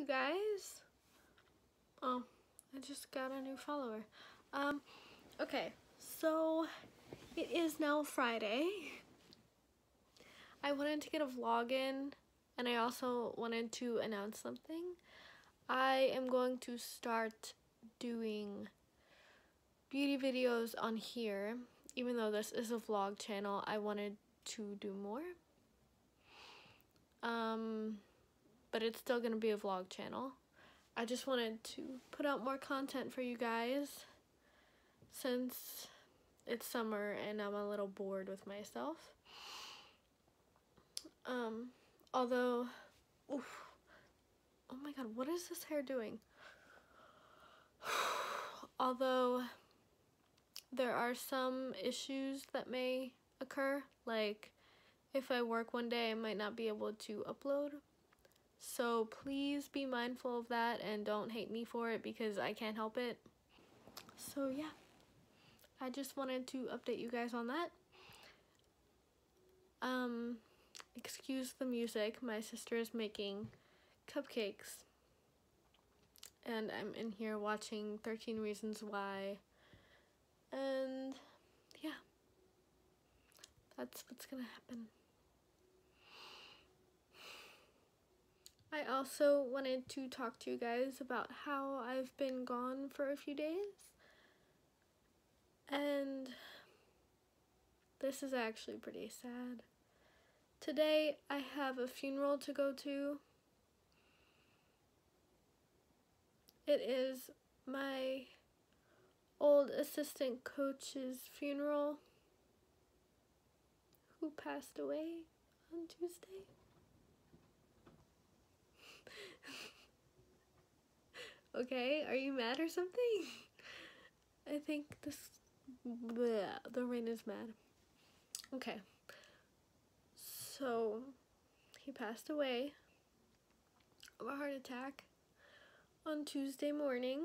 you guys. Oh, I just got a new follower. Okay, so it is now Friday. I wanted to get a vlog in, and I also wanted to announce something. I am going to start doing beauty videos on here. Even though this is a vlog channel, I wanted to do more. But it's still gonna be a vlog channel. I just wanted to put out more content for you guys since it's summer and I'm a little bored with myself. Although, oof, oh my god, what is this hair doing? Although there are some issues that may occur, like if I work one day I might not be able to upload, so please be mindful of that and don't hate me for it because I can't help it. So yeah, I just wanted to update you guys on that. Excuse the music, my sister is making cupcakes and I'm in here watching 13 Reasons Why, and yeah, that's what's gonna happen. I also wanted to talk to you guys about how I've been gone for a few days, and this is actually pretty sad. Today I have a funeral to go to. It is my old assistant coach's funeral, who passed away on Tuesday. Okay, are you mad or something? I think this, bleh, the rain is mad. Okay, so he passed away of a heart attack on Tuesday morning.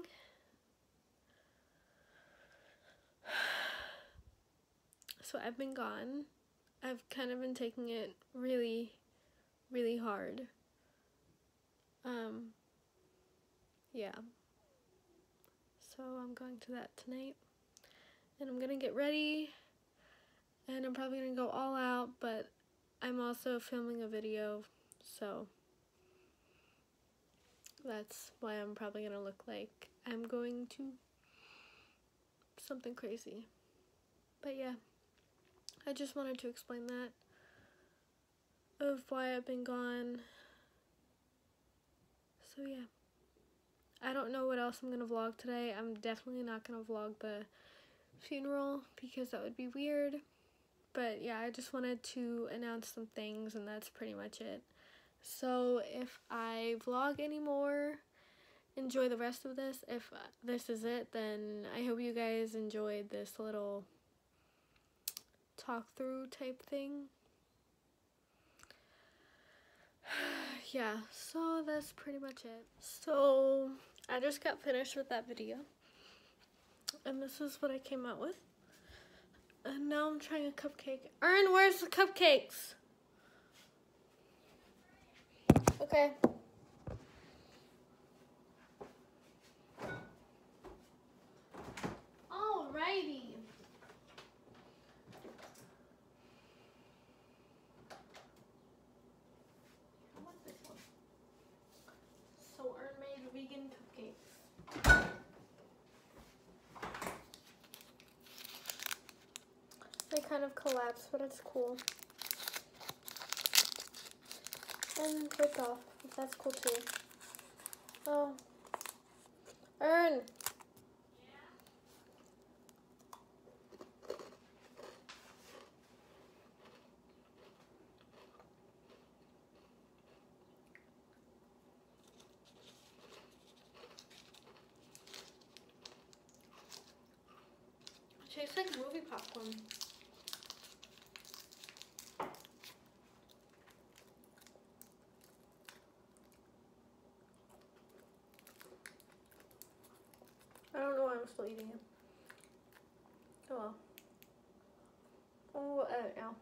So I've been gone. I've kind of been taking it really, really hard. Yeah. So I'm going to that tonight. And I'm gonna get ready. And I'm probably gonna go all out, but I'm also filming a video, so that's why I'm probably gonna look like I'm going to something crazy. But yeah, I just wanted to explain that, of why I've been gone. So yeah, I don't know what else I'm gonna vlog today. I'm definitely not gonna vlog the funeral because that would be weird. But yeah, I just wanted to announce some things, and that's pretty much it. So if I vlog anymore, enjoy the rest of this. If this is it, then I hope you guys enjoyed this little talk through type thing. Yeah, so that's pretty much it. So I just got finished with that video, and this is what I came out with. And now I'm trying a cupcake. Erin, where's the cupcakes? Okay. Alrighty. I want this one. So Erin made vegan cupcakes. They kind of collapse, but it's cool. And break off. That's cool too. Oh. Erin! Yeah. It tastes like movie popcorn. Still eating it. Oh well. We'll edit now.